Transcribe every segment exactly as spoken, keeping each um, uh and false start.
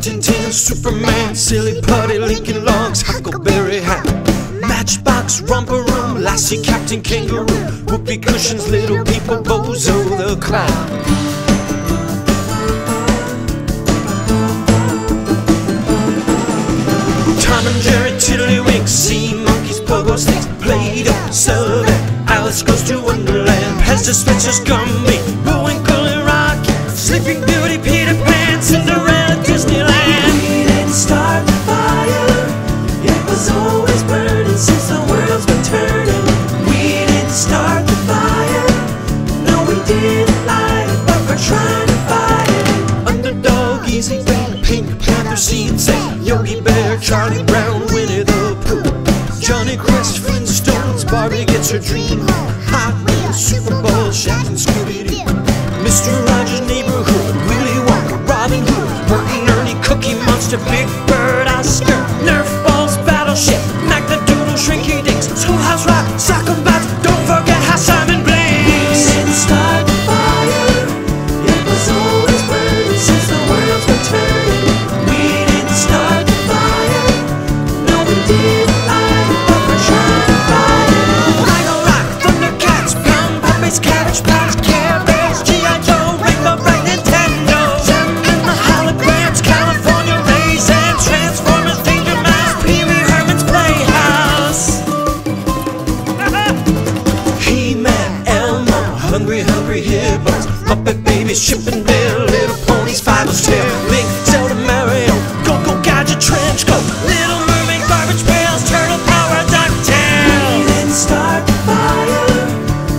Tintin, Tin, Superman, Silly Putty, Lincoln Logs, Huckleberry Hat, Matchbox, Romper Room, Lassie, Captain Kangaroo, Whoopie Cushions, Little People, Bozo the Clown. Tom and Jerry, Tiddlywinks, Sea Monkeys, Pogo Sticks, Play-Doh, Zelda, Alice Goes to Wonderland, Pez Dispensers, Gumby, Blue Winkle and Rocket, Sleeping Beauty, Peter Pan, Cinderella, Disneyland. We didn't start the fire, it was always burning since the world's been turning. We didn't start the fire, no we didn't light it, but we're trying to fight it. Underdog, Easy Bang, Pink Panther, See n' Say, Yogi Bear, Charlie Brown, Winnie the Pooh, Jonny Quest, Flintstones, Barbie Gets Her Dream On, Hot Wheels, Super Ball, Shaq and Scooby-Doo, Mister Rogers' Neighborhood, Willy Wonka, Robin Hood, Working Ernie, Cookie Monster, Big Bird, Oscar, Nerf Balls, Battleship, Mac the Doodle, Shrinky Dinks, Schoolhouse Rock, Sock 'em Bats, Don't Forget How Simon Blaine. We didn't start the fire, it was always burning since the world's been turning. We didn't start the fire, did I ever try to fight it? I go rock, Thundercats, Pound Puppies, Cabbage Patch, Care Bears, G I. Joe, Rainbow Bright, Nintendo, Jim and the Holograms, California Raisins, Transformers, Danger Mouse, Pee Wee Herman's Playhouse, He-Man, Elmo, Hungry Hungry Hippos, Muppet Babies, Chip and Dale, Little Ponies, Five-O's Tale, Link, Zelda, Mario, Go-Go Gadget, Trench Coat, Little Mermaid, Garbage Pails, Turtle Power, DuckTales. We didn't start the fire,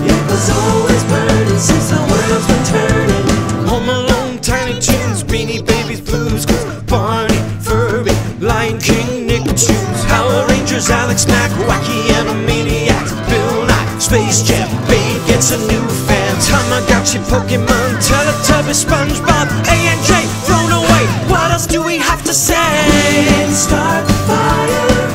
it was always burning since the world's been turning. Home Alone, Tiny Toons, Beanie Babies, Blue's Clues, Barney, Furby, Lion King, Nicktoons, Power Rangers, Alex Mack, Wacky Animaniacs, Bill Nye, Space Jam, Babe Gets a New Fan, Tamagotchi, Pokemon, Teletubbies, SpongeBob, A and J, Thrown Away. What else do we have to say? We didn't start the fire,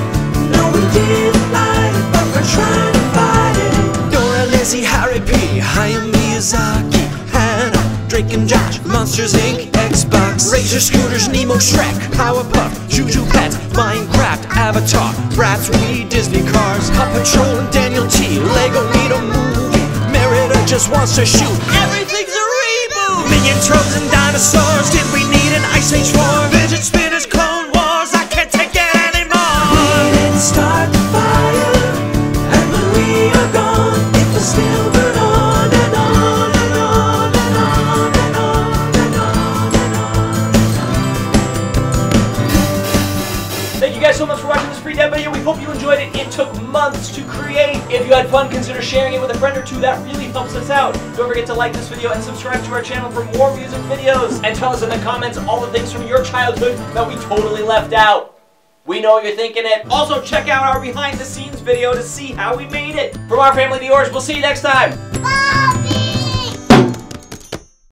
no we didn't light it, but we're trying to fight it. Dora, Lizzie, Harry P, Hayao Miyazaki, Hannah, Drake and Josh, Monsters Incorporated, Xbox, Razor, Scooters, Nemo, Shrek, Powerpuff, Juju Pets, Minecraft, Avatar, Bratz, Wii, Disney Cars, Paw Patrol and Daniel T, Lego Needle Movie, Merida Just Wants to Shoot, Everything's a Reboot, Minions, Trolls and Dinosaurs, Did We Need an Ice Age War, Fidget Spinners, Clone Wars, I can't take it anymore. We didn't start the fire, and when we are gone, it will still burn on and on and on and on and on and on and on. Thank you guys so much for watching this free dev video. We hope you enjoyed it. It took months to create. If you had fun, consider sharing it with a friend or two. That really helps us out. Don't forget to like this video and subscribe to our channel for more music videos. And tell us in the comments all the things from your childhood that we totally left out. We know you're thinking it. Also, check out our behind the scenes video to see how we made it. From our family to yours, we'll see you next time. Bye!